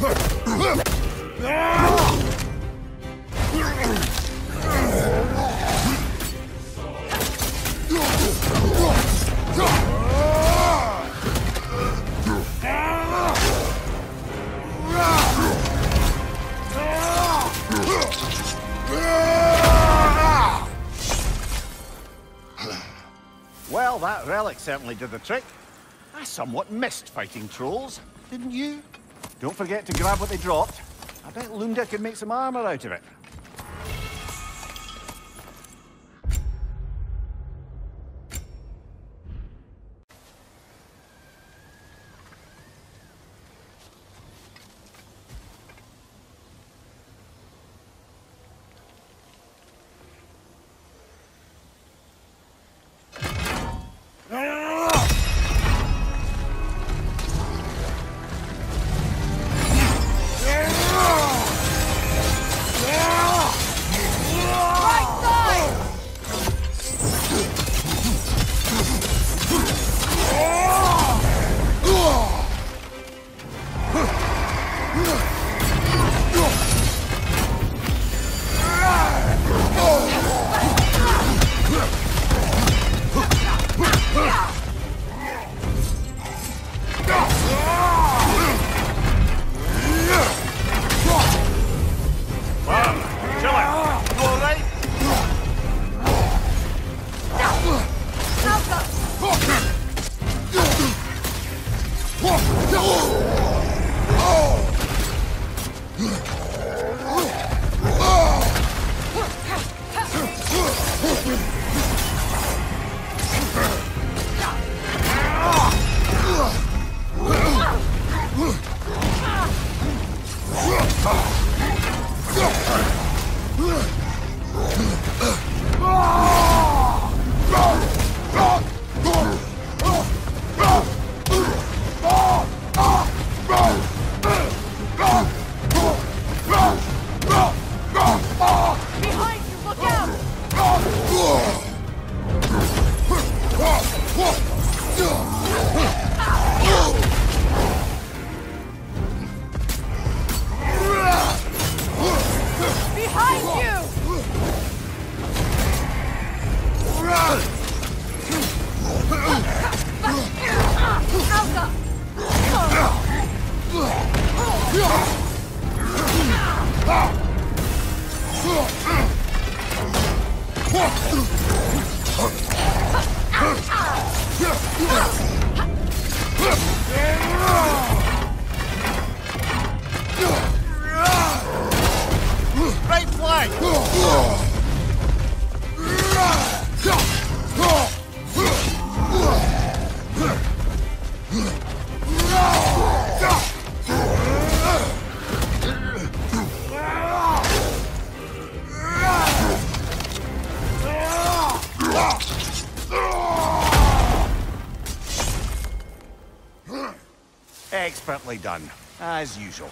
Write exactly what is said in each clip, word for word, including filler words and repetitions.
Well, that relic certainly did the trick. I somewhat missed fighting trolls, didn't you? Don't forget to grab what they dropped. I bet Lunda could make some armor out of it. Expertly done, as usual.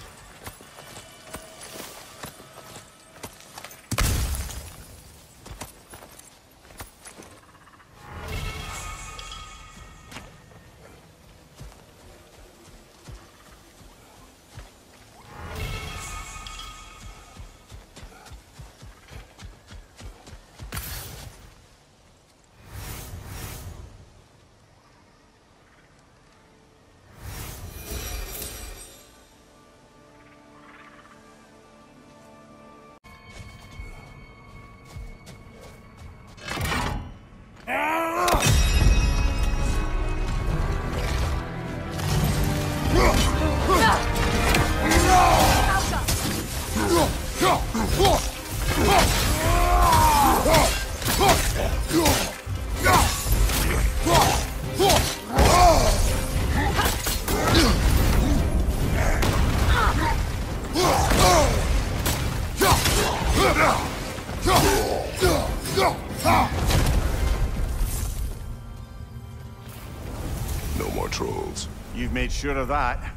No more trolls. You've made sure of that.